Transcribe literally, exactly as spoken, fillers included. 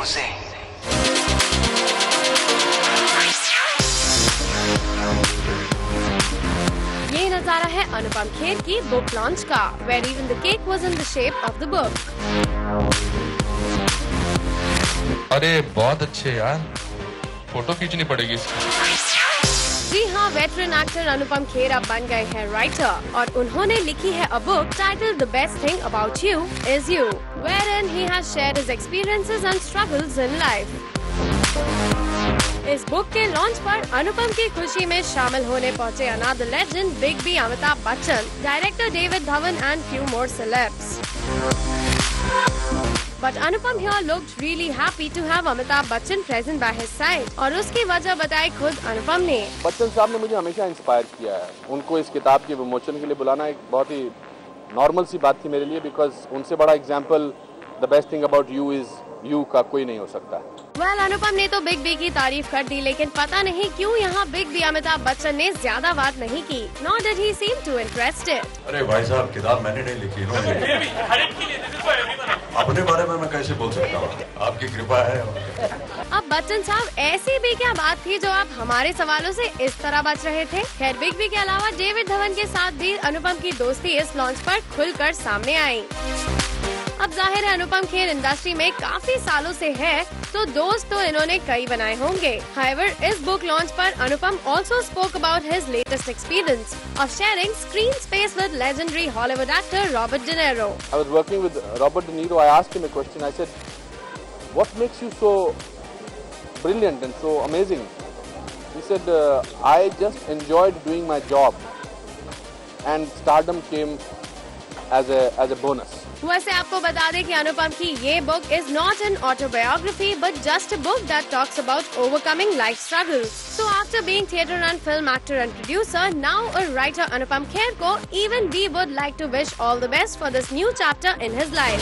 रोजे। ये नजारा है अनुपम खेर की बुक लॉन्च का, where even the cake was in the shape of the book. अरे बहुत अच्छे यार, फोटो खींचनी पड़ेगी इसकी। जी हाँ, वेटरन एक्टर अनुपम खेर अब बन गए हैं राइटर और उन्होंने लिखी है a book title the best thing about you is you, wherein he has shared his experiences and struggles in life. इस बुक के लॉन्च पर अनुपम की खुशी में शामिल होने पहुंचे another legend big B Amitabh Bachchan, director David Dhawan and few more celebs. But Anupam here looked really happy to have Amitabh Bachchan present by his side, और उसकी वजह बताई खुद अनुपम ने। बच्चन साहब ने मुझे हमेशा इंस्पायर किया है। उनको इस किताब के विमोचन के लिए बुलाना एक बहुत ही नॉर्मल सी बात थी मेरे लिए, बिकॉज उनसे बड़ा example the best thing about you is you का कोई नहीं हो सकता। वेल well, अनुपम ने तो बिग बी की तारीफ कर दी, लेकिन पता नहीं क्यों यहाँ बिग बी अमिताभ बच्चन ने ज्यादा बात नहीं की। Nor did he seem too interested। अरे भाई साहब, किताब मैंने नहीं लिखी, अपने बारे में मैं कैसे बोल सकता हूँ, आपकी कृपा है। अब बच्चन साहब, ऐसी भी क्या बात थी जो आप हमारे सवालों से इस तरह बच रहे थे? खैर, बिग बी के अलावा डेविड धवन के साथ भी अनुपम की दोस्ती इस लॉन्च पर खुलकर सामने आई। अब जाहिर है अनुपम खेर इंडस्ट्री में काफी सालों से है, तो दोस्त तो इन्होंने कई बनाए होंगे। हाइवर इस बुक लॉन्च पर Anupam also spoke about his latest experience of sharing screen space with legendary Hollywood actor Robert De Niro. I was working with Robert De Niro. I asked him a question, I said what makes you so brilliant and so amazing. He said I just enjoyed doing my job and stardom came as a as a bonus. वैसे आपको बता दें कि अनुपम की ये book is not an autobiography but just a book that talks about overcoming life struggles. So after being theatre and film actor and producer, now a writer Anupam Kher को even we would like to wish all the best for this new chapter in his life.